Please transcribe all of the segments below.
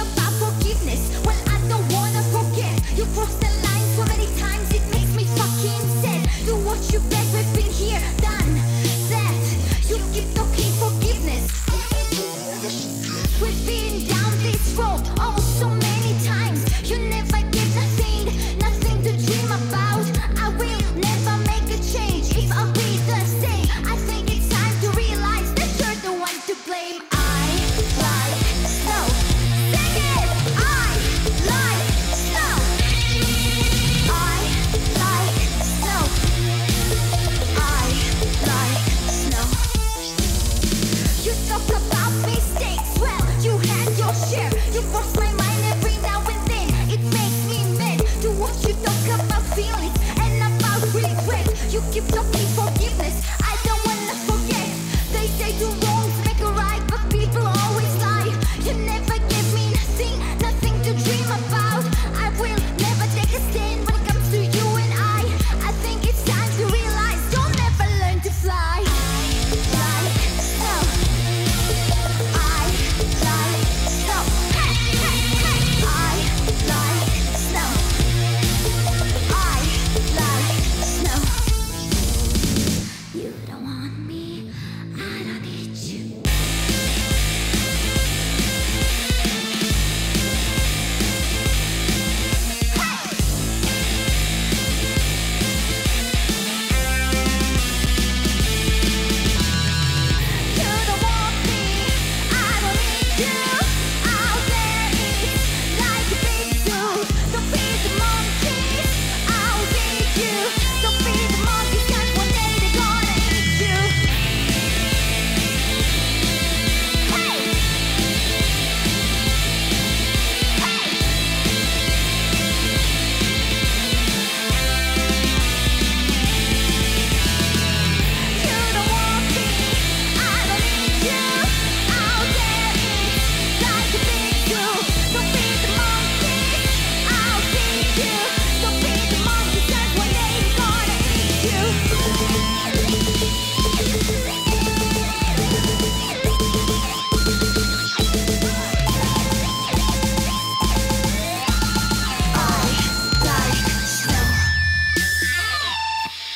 about forgiveness. Well, I don't wanna forget. You crossed the line so many times, it makes me fucking sad. Do what you beg, we've been here, done that. You keep talking forgiveness. We've been down this road, oh, so many times. You never gave nothing to dream about. I will never make a change if I'll be the same. I think it's time to realize that you're the one to blame. You force my mind every now and then. It makes me mad. Do what you talk about feelings and about regret. You keep talking forgiveness. I don't wanna forget. They say two wrongs make a right, but people always lie. You never gave me nothing, nothing to dream about. I will never take a stand when it comes to you and I. I think it's time to realize you'll never learn to fly.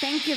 Thank you